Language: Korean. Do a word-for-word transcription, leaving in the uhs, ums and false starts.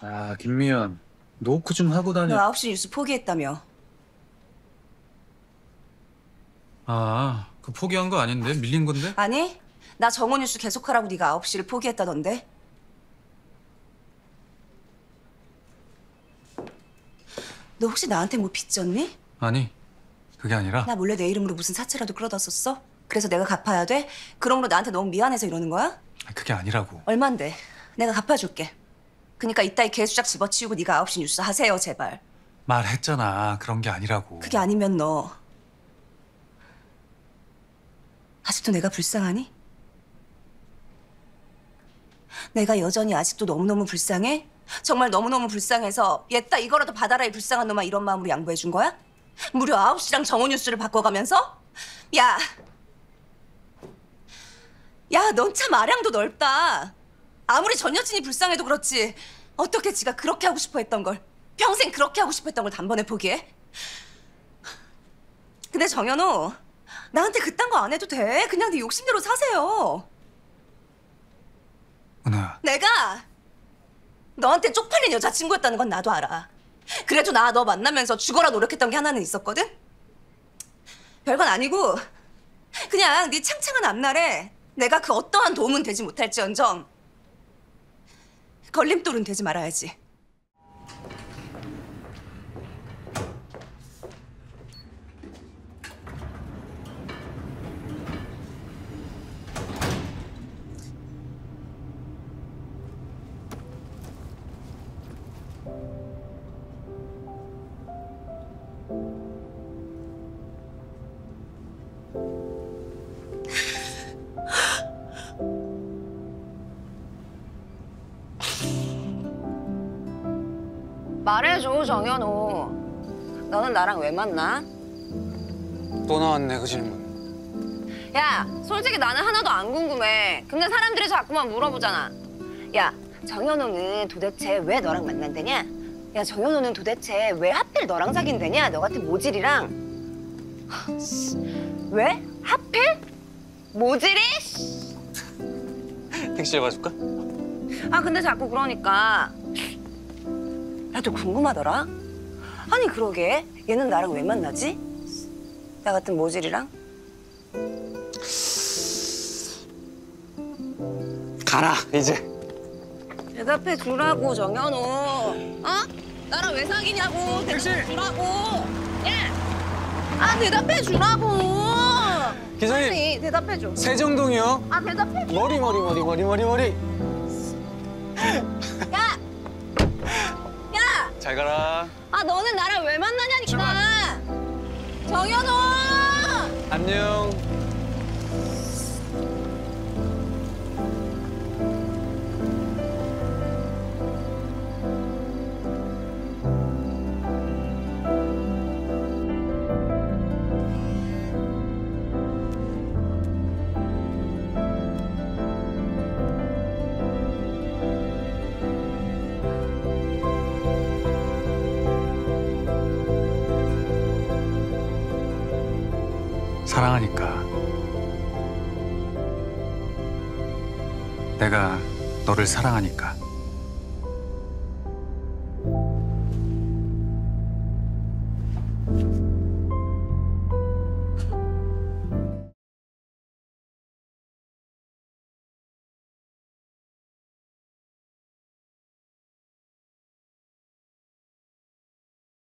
아, 김미연. 노크 좀 하고 다녀. 너 아홉 시 뉴스 포기했다며. 아, 그 포기한 거 아닌데? 밀린 건데? 아니, 나 정오 뉴스 계속하라고 네가 아홉 시를 포기했다던데. 너 혹시 나한테 뭐 빚졌니? 아니, 그게 아니라. 나 몰래 내 이름으로 무슨 사채라도 끌어다 썼어? 그래서 내가 갚아야 돼? 그러므로 나한테 너무 미안해서 이러는 거야? 그게 아니라고. 얼만데? 내가 갚아줄게. 그니까 이따위 개수작 집어치우고 네가 아홉 시 뉴스 하세요, 제발. 말했잖아, 그런 게 아니라고. 그게 아니면 너 아직도 내가 불쌍하니? 내가 여전히 아직도 너무너무 불쌍해? 정말 너무너무 불쌍해서 얘따 이거라도 받아라 이 불쌍한 놈아 이런 마음으로 양보해 준 거야? 무려 아홉 시랑 정오 뉴스를 바꿔가면서? 야! 야, 넌 참 아량도 넓다. 아무리 전 여친이 불쌍해도 그렇지 어떻게 지가 그렇게 하고 싶어 했던 걸 평생 그렇게 하고 싶어 했던 걸 단번에 포기해? 근데 정현우, 나한테 그딴 거 안 해도 돼. 그냥 네 욕심대로 사세요. 은하야, 내가 너한테 쪽팔린 여자친구였다는 건 나도 알아. 그래도 나 너 만나면서 죽어라 노력했던 게 하나는 있었거든? 별건 아니고 그냥 네 창창한 앞날에 내가 그 어떠한 도움은 되지 못할지언정 걸림돌은 되지 말아야지. 말해줘, 정현우. 너는 나랑 왜 만나? 또 나왔네, 그 질문. 야, 솔직히 나는 하나도 안 궁금해. 근데 사람들이 자꾸만 물어보잖아. 야, 정현우는 도대체 왜 너랑 만난다냐? 야, 정현우는 도대체 왜 하필 너랑 사귄다냐? 너 같은 모질이랑. 왜? 하필? 모질이? 택시를 봐줄까? 아, 근데 자꾸 그러니까. 나도 궁금하더라. 아니 그러게, 얘는 나랑 왜 만나지? 나 같은 모질이랑? 가라, 이제. 대답해 주라고, 정현우. 어? 나랑 왜 사귀냐고, 대답해 주라고. 예! 아, 대답해 주라고. 기사님. 아니, 대답해 줘. 세정동이요. 아, 대답해 줘. 머리, 머리, 머리, 머리, 머리, 머리. 야! 잘 가라. 아, 너는 나랑 왜 만나냐니까. 출발. 정현호. 안녕. 사랑하니까 내가 너를 사랑하니까